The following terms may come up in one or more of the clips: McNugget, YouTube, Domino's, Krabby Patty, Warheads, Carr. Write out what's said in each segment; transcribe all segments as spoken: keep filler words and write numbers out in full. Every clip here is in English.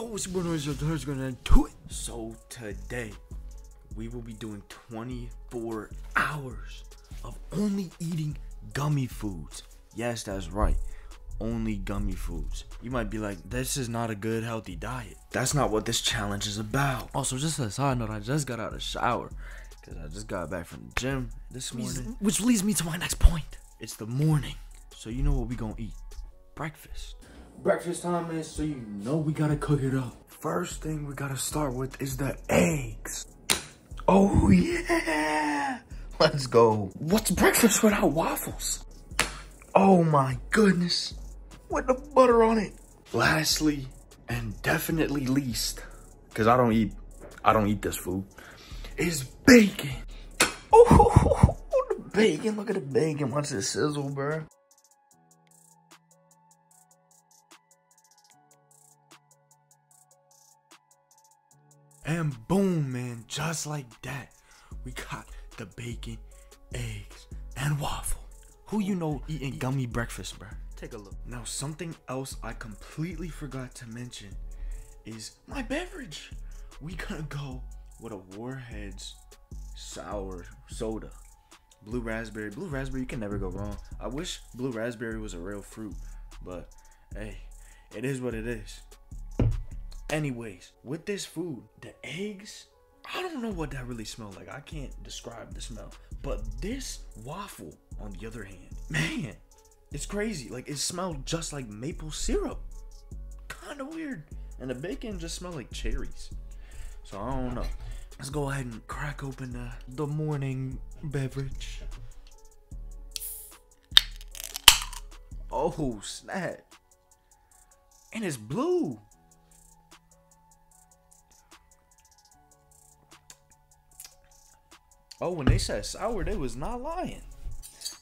Yo, what's going on? It's gonna do it. So today we will be doing twenty-four hours of only eating gummy foods. Yes, that's right, only gummy foods. You might be like, this is not a good healthy diet. That's not what this challenge is about. Also, just a side note, I just got out of the shower because I just got back from the gym this morning, which leads me to my next point. It's the morning, so you know what we gonna eat. Breakfast. Breakfast time is, so you know we gotta cook it up. First thing we gotta start with is the eggs. Oh yeah, let's go. What's breakfast without waffles? Oh my goodness, with the butter on it. Lastly, and definitely least, cause I don't eat, I don't eat this food, is bacon. Oh, the bacon, look at the bacon, watch it sizzle, bro. And boom, man, just like that, we got the bacon, eggs, and waffle. Who you know eating gummy breakfast, bruh? Take a look. Now, something else I completely forgot to mention is my beverage. We gonna go with a Warheads sour soda. Blue raspberry. Blue raspberry, you can never go wrong. I wish blue raspberry was a real fruit, but hey, it is what it is. Anyways, with this food, the eggs, I don't know what that really smelled like. I can't describe the smell. But this waffle, on the other hand, man, it's crazy. Like, it smelled just like maple syrup. Kind of weird. And the bacon just smelled like cherries. So, I don't know. Let's go ahead and crack open the, the morning beverage. Oh, snap. And it's blue. Oh, when they said sour, they was not lying.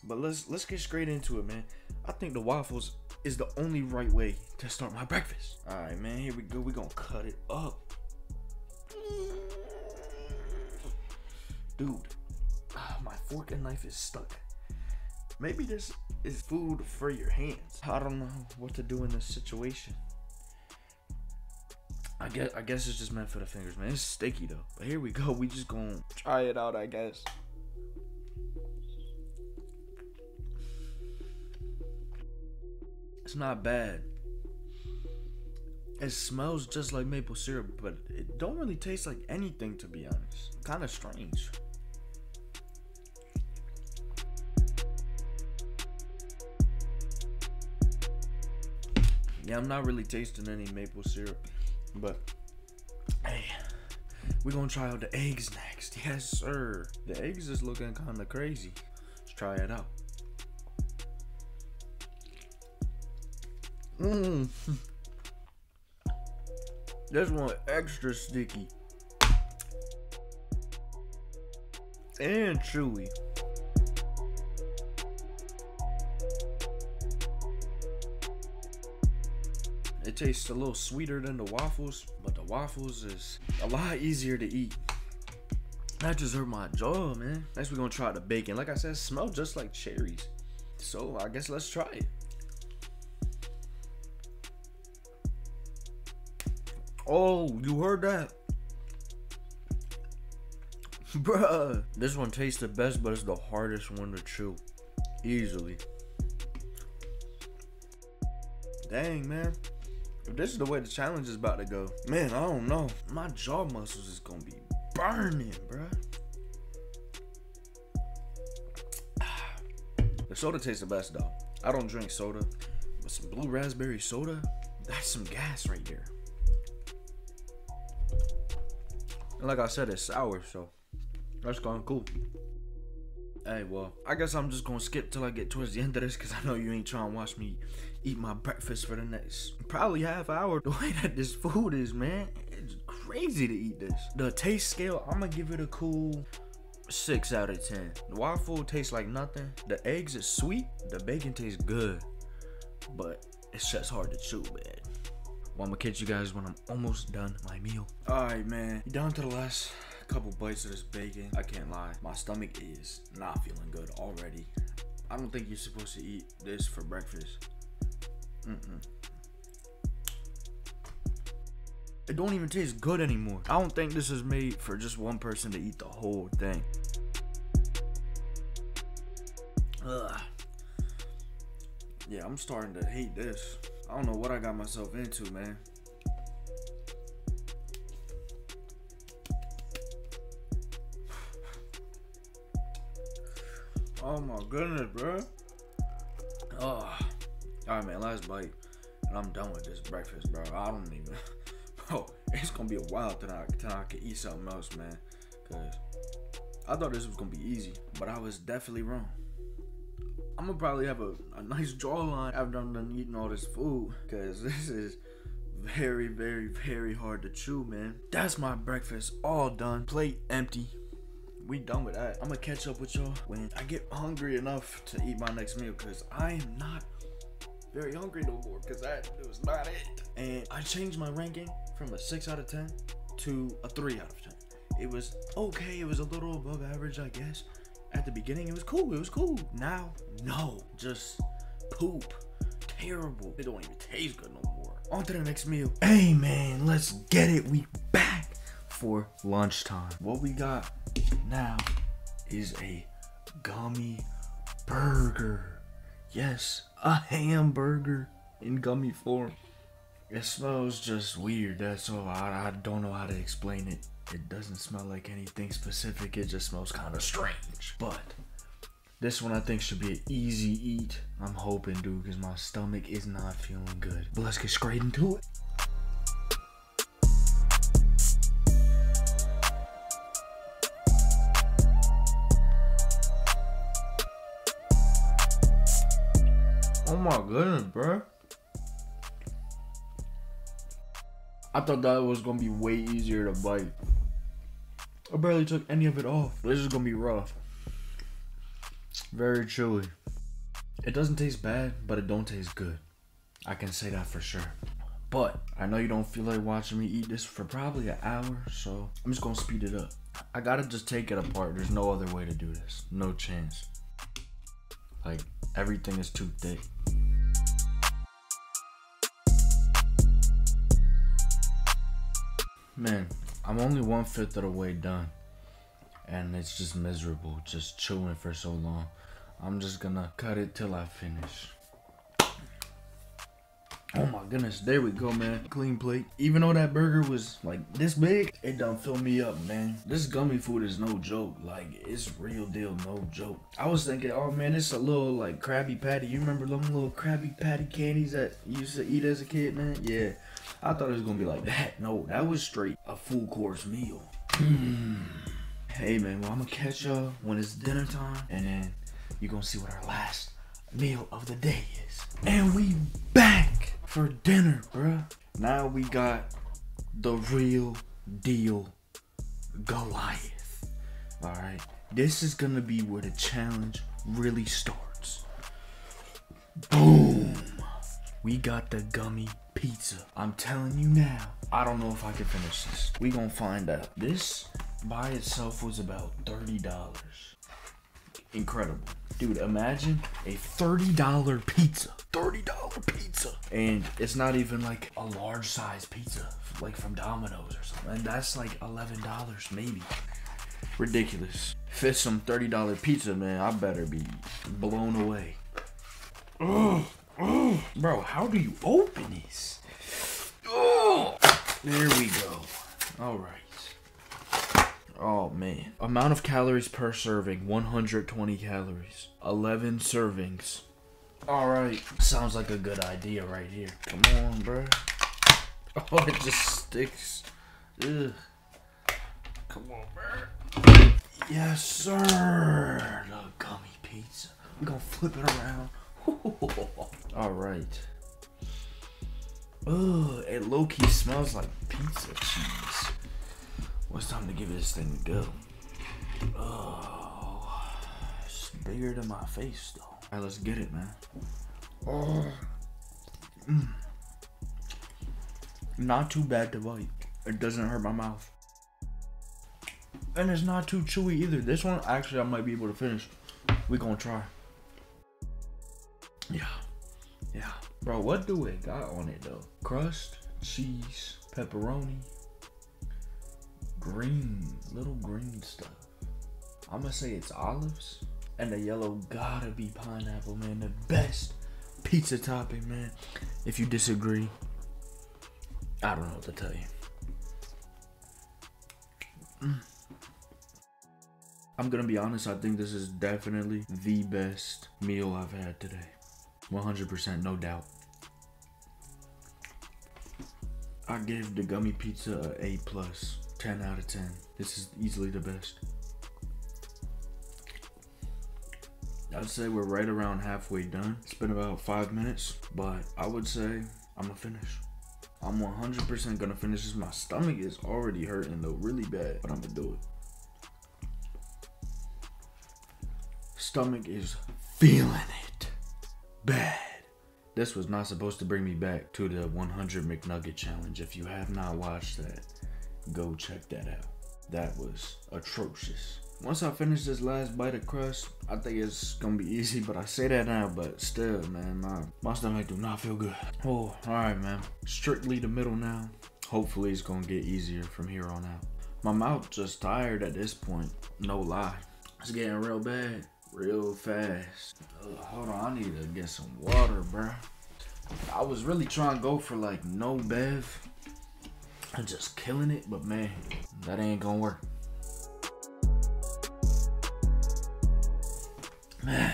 But let's let's get straight into it, man. I think the waffles is the only right way to start my breakfast. All right, man, here we go. We're gonna cut it up. Dude, ah, my fork and knife is stuck. Maybe this is food for your hands. I don't know what to do in this situation. I guess, I guess it's just meant for the fingers, man. It's sticky, though. But here we go. We just gonna try it out, I guess. It's not bad. It smells just like maple syrup, but it don't really taste like anything, to be honest. Kind of strange. Yeah, I'm not really tasting any maple syrup. But hey, we're gonna try out the eggs next. Yes sir, the eggs is looking kind of crazy. Let's try it out. Mmm. This one extra sticky and chewy. It tastes a little sweeter than the waffles, but the waffles is a lot easier to eat. That just hurt my jaw, man. Next, we're gonna try the bacon. Like I said, it smells just like cherries. So I guess let's try it. Oh, you heard that? Bruh. This one tastes the best, but it's the hardest one to chew. Easily. Dang, man. If this is the way the challenge is about to go, man, I don't know. My jaw muscles is gonna be burning, bruh. The soda tastes the best, though. I don't drink soda, but some blue raspberry soda, that's some gas right there. And like I said, it's sour, so that's kinda cool. Hey, well, I guess I'm just gonna skip till I get towards the end of this, because I know you ain't trying to watch me eat my breakfast for the next probably half hour. The way that this food is, man, it's crazy to eat this. The taste scale, I'm gonna give it a cool six out of ten. The waffle tastes like nothing. The eggs is sweet. The bacon tastes good, but it's just hard to chew, man. Well, I'm gonna catch you guys when I'm almost done my meal. All right, man, down to the last couple bites of this bacon. I can't lie, my stomach is not feeling good already. I don't think you're supposed to eat this for breakfast. Mm-mm. It don't even taste good anymore. I don't think this is made for just one person to eat the whole thing. Ugh. Yeah, I'm starting to hate this. I don't know what I got myself into, man. Oh my goodness, bro. Ugh. All right, man, last bite. And I'm done with this breakfast, bro. I don't even... Bro, it's gonna be a while till I, till I can eat something else, man. Cause I thought this was gonna be easy, but I was definitely wrong. I'm gonna probably have a, a nice jawline after I'm done eating all this food, cause this is very, very, very hard to chew, man. That's my breakfast, all done. Plate empty. We done with that. I'm gonna catch up with y'all when I get hungry enough to eat my next meal, cause I am not very hungry no more, because that was not it. And I changed my ranking from a six out of ten to a three out of ten. It was okay. It was a little above average, I guess. At the beginning, it was cool. It was cool. Now, no. Just poop. Terrible. It don't even taste good no more. On to the next meal. Hey, man. Let's get it. We back for lunchtime. What we got now is a gummy burger. Yes, a hamburger in gummy form. It smells just weird, that's all. I, I don't know how to explain it. It doesn't smell like anything specific. It just smells kind of strange. But this one I think should be an easy eat. I'm hoping, dude, because my stomach is not feeling good. But let's get straight into it. Oh my goodness, bro. I thought that was gonna be way easier to bite. I barely took any of it off. This is gonna be rough. Very chewy. It doesn't taste bad, but it don't taste good. I can say that for sure. But I know you don't feel like watching me eat this for probably an hour, so I'm just gonna speed it up. I gotta just take it apart. There's no other way to do this. No chance. Like, everything is too thick. Man, I'm only one fifth of the way done, and it's just miserable, just chewing for so long. I'm just gonna cut it till I finish. Oh my goodness, there we go, man. Clean plate. Even though that burger was like this big, it done filled me up, man. This gummy food is no joke. Like, it's real deal, no joke. I was thinking, oh man, it's a little like Krabby Patty. You remember them little Krabby Patty candies that you used to eat as a kid, man? Yeah. I thought it was gonna be like that. No, that was straight a full course meal. Mm. Hey man, well, I'm gonna catch y'all when it's dinner time, and then you're gonna see what our last meal of the day is. And we back for dinner, bruh. Now we got the real deal Goliath. All right, this is gonna be where the challenge really starts. Boom. We got the gummy pizza. I'm telling you now, I don't know if I can finish this. We gonna find out. This by itself was about thirty dollars. Incredible. Dude, imagine a thirty dollar pizza. thirty dollar pizza. And it's not even like a large size pizza, like from Domino's or something. And that's like eleven dollars maybe. Ridiculous. Fit some thirty dollar pizza, man, I better be blown away. Ugh. Oh, bro, how do you open this? Oh, there we go. All right. Oh, man. Amount of calories per serving, one hundred twenty calories. eleven servings. All right. Sounds like a good idea right here. Come on, bro. Oh, it just sticks. Ugh. Come on, bro. Yes, sir. The gummy pizza. We're gonna flip it around. All right. Oh, it low-key smells like pizza cheese. Well, it's time to give this thing a go. Oh, it's bigger than my face, though. All right, let's get it, man. Oh. Mm. Not too bad to bite. It doesn't hurt my mouth. And it's not too chewy either. This one, actually, I might be able to finish. We're gonna try. Yeah, yeah. Bro, what do it got on it, though? Crust, cheese, pepperoni, green, little green stuff. I'm gonna say it's olives, and the yellow gotta be pineapple, man. The best pizza topping, man. If you disagree, I don't know what to tell you. Mm. I'm gonna be honest, I think this is definitely the best meal I've had today. one hundred percent, no doubt. I gave the gummy pizza an A plus, ten out of ten. This is easily the best. I'd say we're right around halfway done. It's been about five minutes, but I would say I'm gonna finish. I'm one hundred percent gonna finish this. My stomach is already hurting though, really bad, but I'm gonna do it. Stomach is feeling it bad. This was not supposed to bring me back to the one hundred McNugget challenge. If you have not watched that, go check that out. That was atrocious. Once I finish this last bite of crust, I think it's gonna be easy, but I say that now, but still, man, my, my stomach do not feel good. Oh, all right, man. Strictly the middle now. Hopefully it's gonna get easier from here on out. My mouth just tired at this point, no lie. It's getting real bad, real fast. Ugh, hold on, I need to get some water, bro. I was really trying to go for like no bev. I'm just killing it, but man, that ain't gonna work. Man.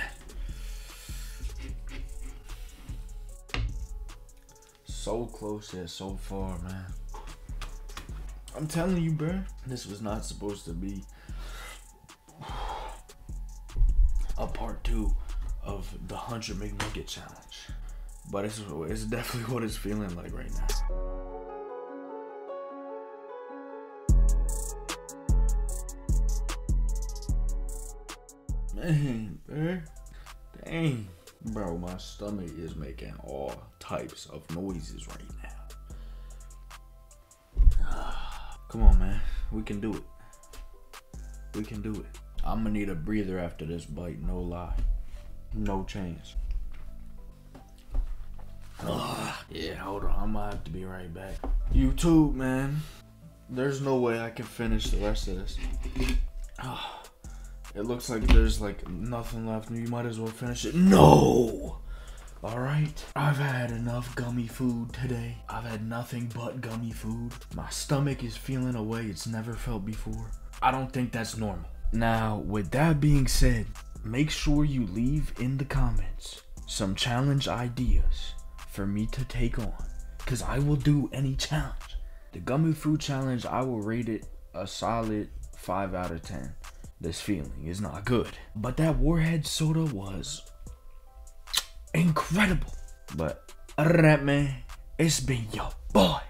So close yet so far, man. I'm telling you, bro, this was not supposed to be a part two of the one hundred McNugget challenge, but it's, it's definitely what it's feeling like right now. Dang, bro. Dang. Bro, my stomach is making all types of noises right now. Come on, man. We can do it. We can do it. I'm gonna need a breather after this bite, no lie. No chance. Ugh. Yeah, hold on. I'm gonna have to be right back. YouTube, man. There's no way I can finish the rest of this. Ugh. It looks like there's like nothing left. You might as well finish it. No! All right. I've had enough gummy food today. I've had nothing but gummy food. My stomach is feeling a way it's never felt before. I don't think that's normal. Now, with that being said, make sure you leave in the comments some challenge ideas for me to take on, because I will do any challenge. The gummy food challenge, I will rate it a solid five out of ten. This feeling is not good, but that Warhead soda was incredible. But other than that, man, it's been your boy.